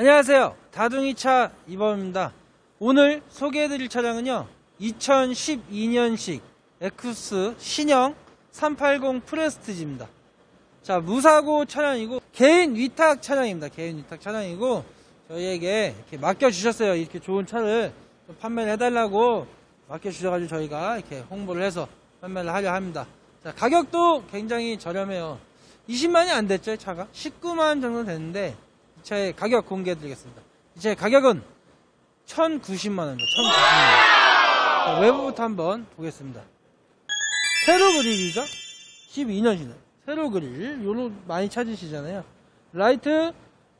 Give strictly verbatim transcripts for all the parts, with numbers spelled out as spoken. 안녕하세요, 다둥이차 이범입니다. 오늘 소개해드릴 차량은요, 이천십이 년식 에쿠스 신형 삼백팔십 프레스티지입니다. 자, 무사고 차량이고 개인 위탁 차량입니다. 개인 위탁 차량이고 저희에게 이렇게 맡겨주셨어요. 이렇게 좋은 차를 판매를 해달라고 맡겨주셔가지고 저희가 이렇게 홍보를 해서 판매를 하려 합니다. 자, 가격도 굉장히 저렴해요. 이십만이 안 됐죠, 차가? 십구만 정도 되는데 이 차의 가격 공개해드리겠습니다. 이 차의 가격은 천구십만 원입니다. 천구십만 원. 자, 외부부터 한번 보겠습니다. 세로 그릴이죠? 십이 년식 세로 그릴. 요로 많이 찾으시잖아요. 라이트,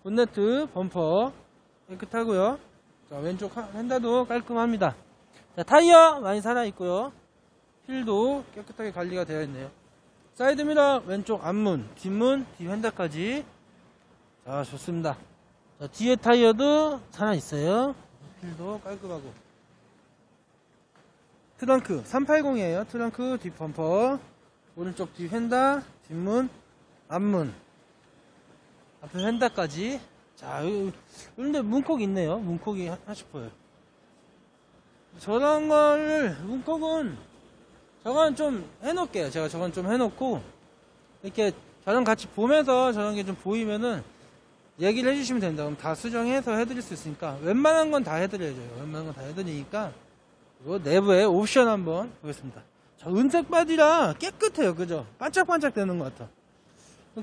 본네트, 범퍼 깨끗하고요. 자, 왼쪽 휀다도 깔끔합니다. 자, 타이어 많이 살아있고요. 휠도 깨끗하게 관리가 되어 있네요. 사이드미러, 왼쪽 앞문, 뒷문, 뒤휀다까지. 자, 좋습니다. 자, 뒤에 타이어도 살아있어요. 휠도 깔끔하고. 트렁크 삼백팔십이에요 트렁크, 뒷범퍼, 오른쪽 뒤 휀다, 뒷문, 앞문, 앞에 휀다까지. 자, 그런데 문콕 있네요. 문콕이 하나 싶어요. 저런 걸, 문콕은 저건 좀 해놓을게요. 제가 저건 좀 해놓고 이렇게 저랑 같이 보면서 저런 게 좀 보이면은 얘기를 해주시면 된다. 그럼 다 수정해서 해드릴 수 있으니까 웬만한 건 다 해드려야죠. 웬만한 건 다 해드리니까. 그리고 내부에 옵션 한번 보겠습니다. 자, 은색 바디라 깨끗해요. 그죠? 반짝반짝 되는 것 같아.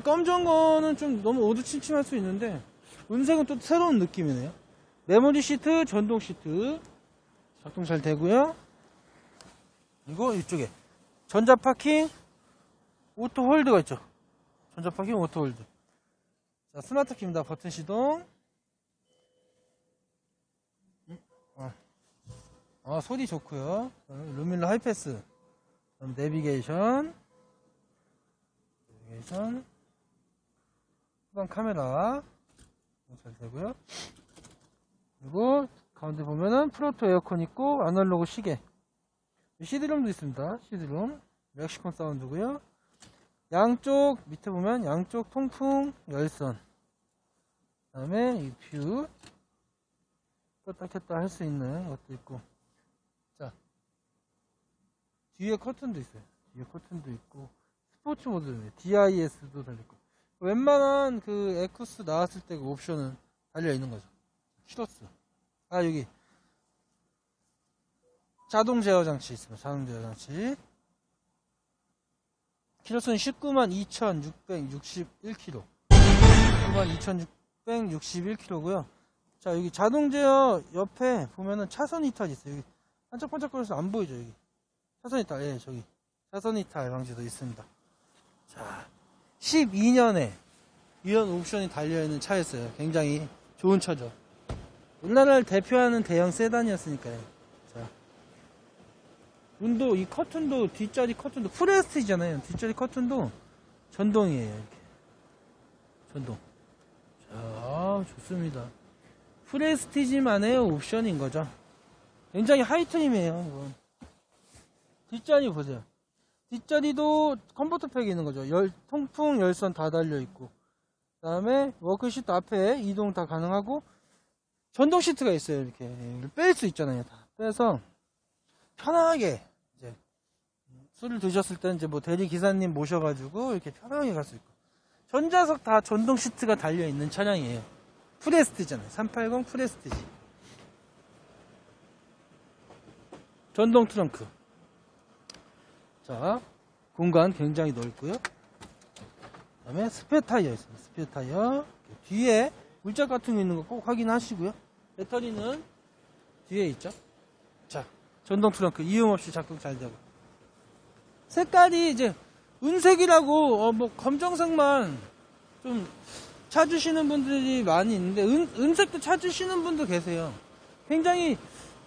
검정 거는 좀 너무 오두침침할 수 있는데 은색은 또 새로운 느낌이네요. 메모리 시트, 전동 시트 작동 잘 되고요. 그리고 이쪽에 전자 파킹, 오토 홀드가 있죠. 전자 파킹, 오토 홀드. 자, 스마트 키입니다. 버튼 시동. 어. 아, 소리 좋고요. 루미널 하이패스. 그럼 내비게이션, 내비게이션, 후방 카메라 잘 되고요. 그리고 가운데 보면은 프로토 에어컨 있고 아날로그 시계, 시드룸도 있습니다. 시드룸, 렉시콘 사운드고요. 양쪽 밑에 보면 양쪽 통풍, 열선, 그다음에 이 뷰 껐다 켰다 할 수 있는 것도 있고. 뒤에 커튼도 있어요. 뒤에 커튼도 있고, 스포츠 모드도 디아이에스도 달려있고, 웬만한 그 에쿠스 나왔을 때 그 옵션은 달려있는 거죠. 슈러스. 아, 여기. 자동 제어 장치 있습니다. 자동 제어 장치. 키로수는 십구만 이천육백육십일 킬로미터. 십구만 이천육백육십일 킬로미터고요. 자, 여기 자동 제어 옆에 보면은 차선 이탈이 있어요. 여기 반짝반짝거려서 안 보이죠, 여기. 차선 이탈, 예, 저기. 차선 이탈 방지도 있습니다. 자, 십이 년에 이런 옵션이 달려있는 차였어요. 굉장히 좋은 차죠. 우리나라를 대표하는 대형 세단이었으니까요. 자, 문도, 이 커튼도, 뒷자리 커튼도, 프레스티지잖아요. 뒷자리 커튼도 전동이에요. 이렇게. 전동. 자, 좋습니다. 프레스티지만의 옵션인 거죠. 굉장히 하이트림이에요, 이건. 뒷자리 보세요. 뒷자리도 컴포트 팩이 있는 거죠. 열, 통풍, 열선 다 달려있고, 그 다음에 워크시트 앞에 이동 다 가능하고, 전동 시트가 있어요. 이렇게 뺄 수 있잖아요. 다 빼서 편하게 이제 술을 드셨을 때는 이제 뭐 대리 기사님 모셔가지고 이렇게 편하게 갈 수 있고, 전좌석 다 전동 시트가 달려있는 차량이에요. 프레스티지잖아요. 삼백팔십 프레스티지. 전동 트렁크. 자, 공간 굉장히 넓고요. 그 다음에 스페어 타이어 있습니다. 스페어 타이어. 뒤에 물짝 같은 거 있는 거 꼭 확인하시고요. 배터리는 뒤에 있죠. 자, 전동 트렁크 이음 없이 작동 잘 되고. 색깔이 이제 은색이라고 어 뭐 검정색만 좀 찾으시는 분들이 많이 있는데 은, 은색도 찾으시는 분도 계세요. 굉장히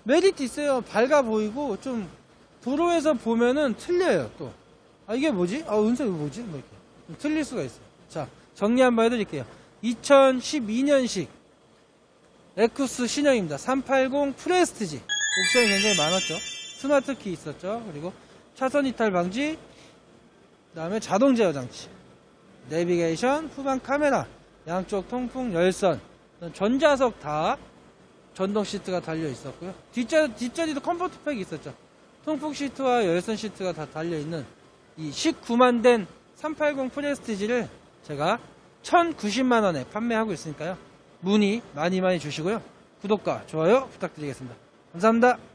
메리트 있어요. 밝아 보이고 좀 도로에서 보면은 틀려요, 또. 아, 이게 뭐지? 아, 은색이 뭐지? 뭐 이렇게. 틀릴 수가 있어요. 자, 정리 한번 해드릴게요. 이천십이 년식 에쿠스 신형입니다. 삼백팔십 프레스티지. 옵션이 굉장히 많았죠. 스마트 키 있었죠. 그리고 차선 이탈 방지, 그 다음에 자동 제어 장치, 내비게이션, 후방 카메라, 양쪽 통풍 열선, 전좌석 다 전동 시트가 달려 있었고요. 뒷자, 뒷자리도 컴포트팩이 있었죠. 통풍 시트와 열선 시트가 다 달려있는 이 십구만 된 삼백팔십 프레스티지를 제가 천구십만 원에 판매하고 있으니까요. 문의 많이 많이 주시고요. 구독과 좋아요 부탁드리겠습니다. 감사합니다.